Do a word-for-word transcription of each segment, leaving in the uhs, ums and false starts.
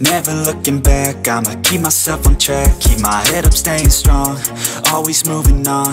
Never looking back, I'ma keep myself on track. Keep my head up, staying strong, always moving on.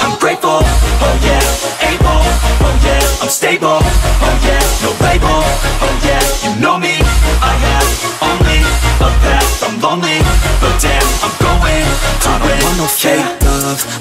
I'm grateful, oh yeah, able, oh yeah, I'm stable, oh yeah, no label, oh yeah, you know me, I have only a path, I'm lonely, but damn, I'm I don't want no fake love,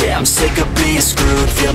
yeah. I'm sick of being screwed, feel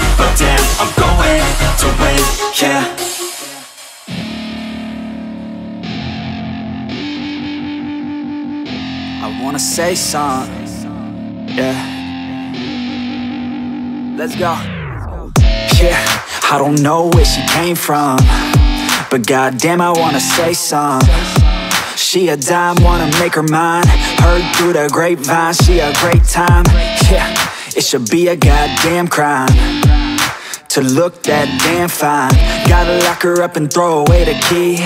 but damn, I'm going to win, yeah. I wanna say something, yeah. Let's go. Yeah, I don't know where she came from, but goddamn, I wanna say something. She a dime, wanna make her mine. Heard through the grapevine, she a great time. Yeah, it should be a goddamn crime to look that damn fine. Gotta lock her up and throw away the key,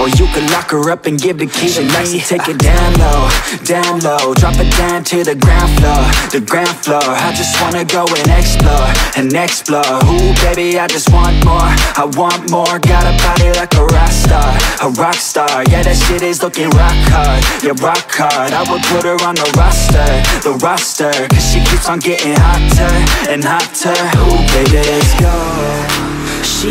or you could lock her up and give the key to me. She likes to take it down low, down low. Drop it down to the ground floor, the ground floor. I just wanna go and explore, and explore. Ooh, baby, I just want more, I want more. Got a body like a rock star, a rock star. Yeah, that shit is looking rock hard, yeah, rock hard. I would put her on the roster, the roster. Cause she keeps on getting hotter, and hotter. Ooh, baby, let's go. She